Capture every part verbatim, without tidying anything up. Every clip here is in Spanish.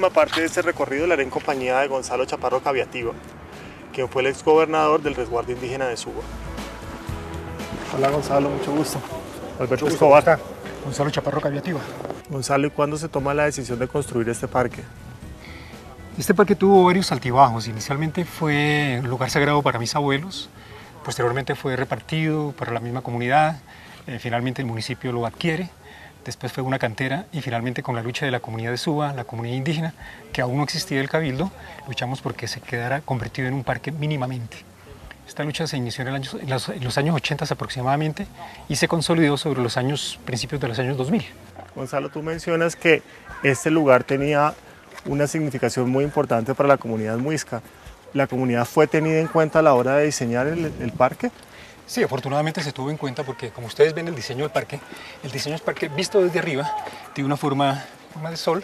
última parte de este recorrido la haré en compañía de Gonzalo Chaparro Caviativa, quien fue el exgobernador del resguardo indígena de Suba. Hola Gonzalo, mucho gusto. Alberto Escobar. Gonzalo Chaparro Caviativa. Gonzalo, ¿y cuándo se toma la decisión de construir este parque? Este parque tuvo varios altibajos. Inicialmente fue un lugar sagrado para mis abuelos, posteriormente fue repartido para la misma comunidad, eh, finalmente el municipio lo adquiere, después fue una cantera y finalmente con la lucha de la comunidad de Suba, la comunidad indígena, que aún no existía el cabildo, luchamos porque se quedara convertido en un parque mínimamente. Esta lucha se inició en, el año, en, los, en los años ochenta aproximadamente y se consolidó sobre los años principios de los años dos mil. Gonzalo, tú mencionas que este lugar tenía una significación muy importante para la comunidad muisca. ¿La comunidad fue tenida en cuenta a la hora de diseñar el, el parque? Sí, afortunadamente se tuvo en cuenta porque, como ustedes ven, el diseño del parque, el diseño del parque visto desde arriba, tiene una forma, forma de sol.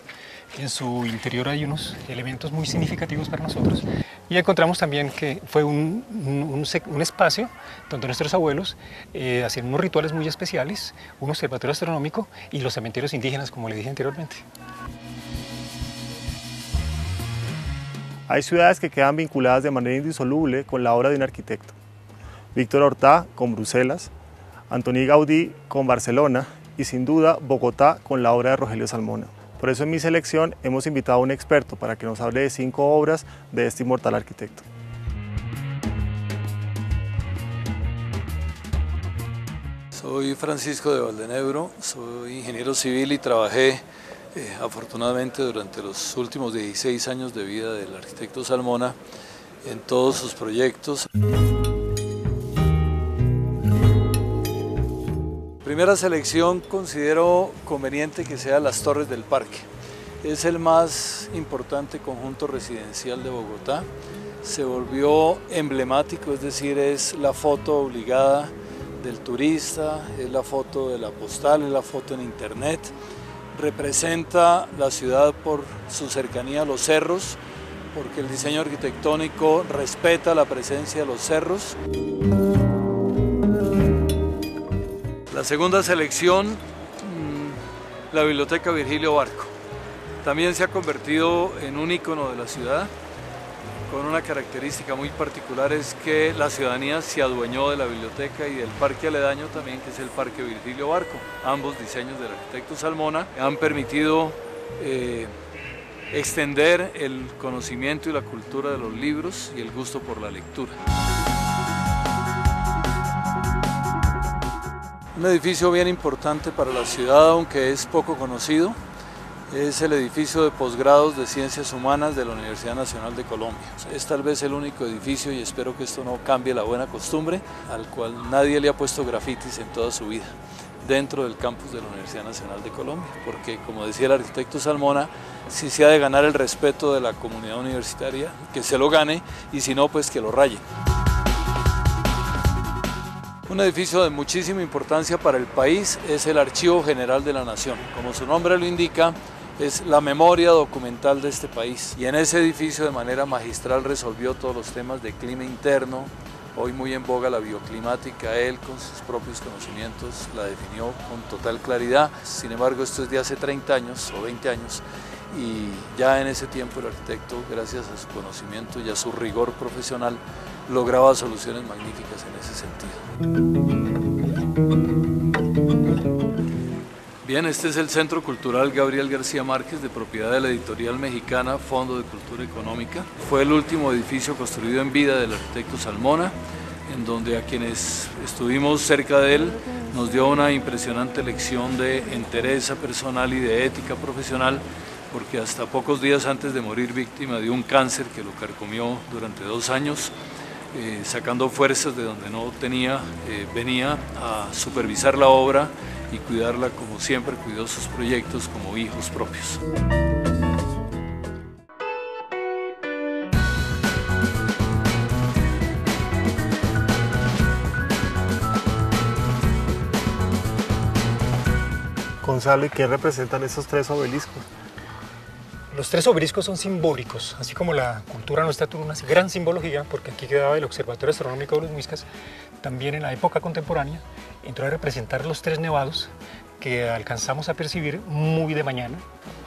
En su interior hay unos elementos muy significativos para nosotros. Y encontramos también que fue un, un, un espacio donde nuestros abuelos eh, hacían unos rituales muy especiales, un observatorio astronómico y los cementerios indígenas, como le dije anteriormente. Hay ciudades que quedan vinculadas de manera indisoluble con la obra de un arquitecto. Víctor Hortá con Bruselas, Antoni Gaudí con Barcelona y sin duda Bogotá con la obra de Rogelio Salmona. Por eso en mi selección hemos invitado a un experto para que nos hable de cinco obras de este inmortal arquitecto. Soy Francisco de Valdenebro, soy ingeniero civil y trabajé Eh, afortunadamente durante los últimos dieciséis años de vida del arquitecto Salmona en todos sus proyectos. Primera selección considero conveniente que sea las Torres del Parque. Es el más importante conjunto residencial de Bogotá. Se volvió emblemático, es decir, es la foto obligada del turista, es la foto de la postal, es la foto en internet. Representa la ciudad por su cercanía a los cerros, porque el diseño arquitectónico respeta la presencia de los cerros. La segunda selección, la Biblioteca Virgilio Barco. También se ha convertido en un ícono de la ciudad, con una característica muy particular es que la ciudadanía se adueñó de la biblioteca y del parque aledaño también, que es el Parque Virgilio Barco. Ambos diseños del arquitecto Salmona han permitido eh, extender el conocimiento y la cultura de los libros y el gusto por la lectura. Un edificio bien importante para la ciudad, aunque es poco conocido, es el edificio de posgrados de Ciencias Humanas de la Universidad Nacional de Colombia. Es tal vez el único edificio, y espero que esto no cambie la buena costumbre, al cual nadie le ha puesto grafitis en toda su vida, dentro del campus de la Universidad Nacional de Colombia, porque, como decía el arquitecto Salmona, si se ha de ganar el respeto de la comunidad universitaria, que se lo gane, y si no, pues que lo raye. Un edificio de muchísima importancia para el país es el Archivo General de la Nación. Como su nombre lo indica, es la memoria documental de este país, y en ese edificio de manera magistral resolvió todos los temas de clima interno, hoy muy en boga la bioclimática. Él con sus propios conocimientos la definió con total claridad. Sin embargo, esto es de hace treinta años o veinte años, y ya en ese tiempo el arquitecto, gracias a su conocimiento y a su rigor profesional, lograba soluciones magníficas en ese sentido. Bien, este es el Centro Cultural Gabriel García Márquez, de propiedad de la editorial mexicana Fondo de Cultura Económica. Fue el último edificio construido en vida del arquitecto Salmona, en donde a quienes estuvimos cerca de él nos dio una impresionante lección de entereza personal y de ética profesional, porque hasta pocos días antes de morir víctima de un cáncer que lo carcomió durante dos años, eh, sacando fuerzas de donde no tenía, eh, venía a supervisar la obra y cuidarla como siempre cuidó sus proyectos como hijos propios. Gonzalo, ¿y qué representan esos tres obeliscos? Los tres obeliscos son simbólicos, así como la cultura nuestra tuvo una gran simbología, porque aquí quedaba el Observatorio Astronómico de los Muiscas. También en la época contemporánea entró a representar los tres nevados que alcanzamos a percibir muy de mañana.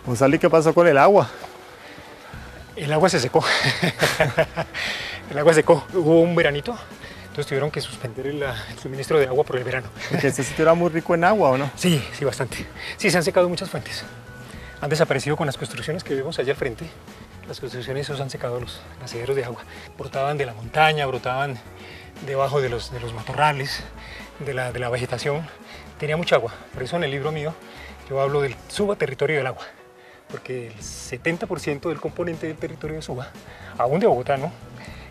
Gonzalo, ¿y qué pasó con el agua? El agua se secó. El agua se secó. Hubo un veranito, entonces tuvieron que suspender el, el suministro de agua por el verano. Porque este sitio era muy rico en agua, ¿o no? Sí, sí, bastante. Sí, se han secado muchas fuentes. Han desaparecido con las construcciones que vemos allá al frente. Las construcciones, esos han secado los nacederos de agua. Brotaban de la montaña, brotaban debajo de los, de los matorrales, de la, de la vegetación. Tenía mucha agua. Por eso en el libro mío yo hablo del Suba, territorio del agua. Porque el setenta por ciento del componente del territorio de Suba, aún de Bogotá, ¿no?,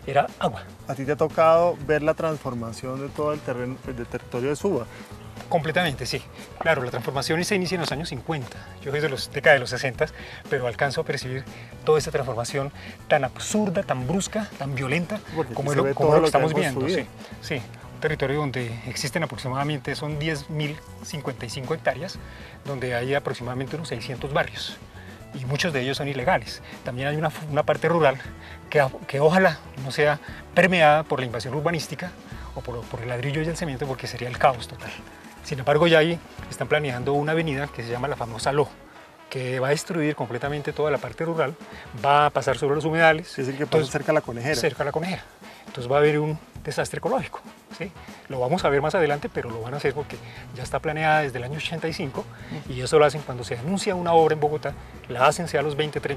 era agua. ¿A ti te ha tocado ver la transformación de todo el terreno, del territorio de Suba? Completamente, sí. Claro, la transformación se inicia en los años cincuenta. Yo soy de los década de los sesenta, pero alcanzo a percibir toda esta transformación tan absurda, tan brusca, tan violenta, porque como es lo, como lo que estamos viendo. Sí, sí, un territorio donde existen aproximadamente, son diez mil cincuenta y cinco hectáreas, donde hay aproximadamente unos seiscientos barrios. Y muchos de ellos son ilegales. También hay una, una parte rural que, que ojalá no sea permeada por la invasión urbanística o por, por el ladrillo y el cemento, porque sería el caos total. Sin embargo, ya ahí están planeando una avenida que se llama la famosa Lo, que va a destruir completamente toda la parte rural, va a pasar sobre los humedales. Es decir, que pasa entonces, cerca a la Conejera. Cerca a la Conejera. Entonces va a haber un desastre ecológico, ¿sí? Lo vamos a ver más adelante, pero lo van a hacer porque ya está planeada desde el año ochenta y cinco, y eso lo hacen cuando se anuncia una obra en Bogotá, la hacen sea a los veinte, treinta.